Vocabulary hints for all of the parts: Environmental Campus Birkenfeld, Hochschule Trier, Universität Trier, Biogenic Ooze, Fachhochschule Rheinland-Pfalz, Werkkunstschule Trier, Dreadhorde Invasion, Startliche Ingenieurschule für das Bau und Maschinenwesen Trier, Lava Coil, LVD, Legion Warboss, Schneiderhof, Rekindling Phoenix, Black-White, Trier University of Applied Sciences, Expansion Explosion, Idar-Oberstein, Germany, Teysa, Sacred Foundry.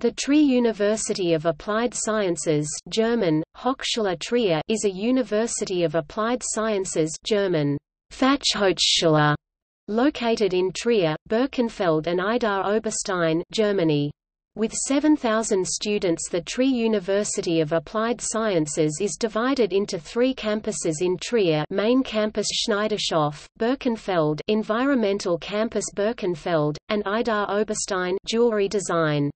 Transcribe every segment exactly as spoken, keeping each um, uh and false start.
The Trier University of Applied Sciences (German: Hochschule Trier) is a university of applied sciences (German: Fachhochschule) located in Trier, Birkenfeld and Idar-Oberstein, Germany. With seven thousand students, the Trier University of Applied Sciences is divided into three campuses in Trier: Main Campus Schneiderhof, Birkenfeld, Environmental Campus Birkenfeld, and Idar-Oberstein, Jewelry Design.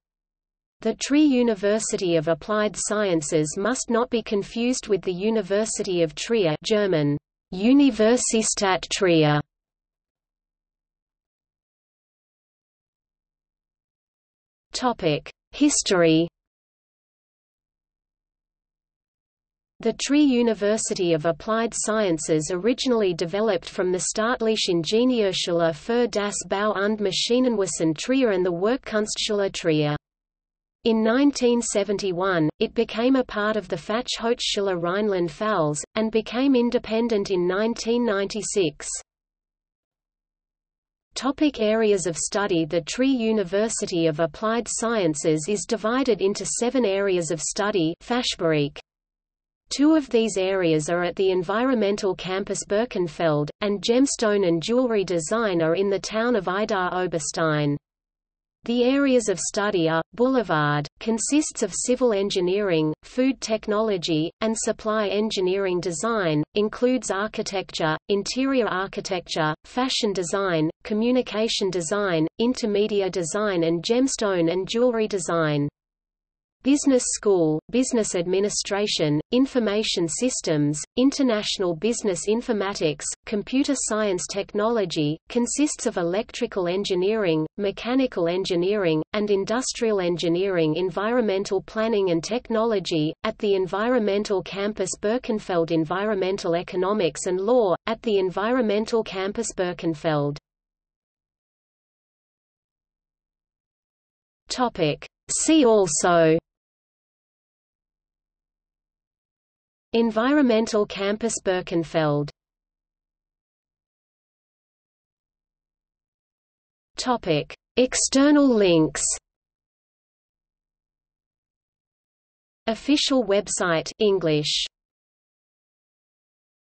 The Trier University of Applied Sciences must not be confused with the University of Trier, German: Universität Trier. Topic: History. The Trier University of Applied Sciences originally developed from the Startliche Ingenieurschule für das Bau und Maschinenwesen Trier and the Werkkunstschule Trier. In nineteen seventy-one, it became a part of the Fachhochschule Rheinland-Pfalz, and became independent in nineteen ninety-six. Topic: Areas of study. The Trier University of Applied Sciences is divided into seven areas of study. Two of these areas are at the Environmental Campus Birkenfeld, and Gemstone and Jewelry Design are in the town of Idar-Oberstein. The areas of study are, Boulevard, consists of civil engineering, food technology, and supply engineering design, includes architecture, interior architecture, fashion design, communication design, intermedia design and gemstone and jewelry design. Business School, Business Administration, Information Systems, International Business Informatics, Computer Science Technology, consists of Electrical Engineering, Mechanical Engineering, and Industrial Engineering. Environmental Planning and Technology, at the Environmental Campus Birkenfeld. Environmental Economics and Law, at the Environmental Campus Birkenfeld. See also: Environmental Campus Birkenfeld. Topic: External links. Official website, English.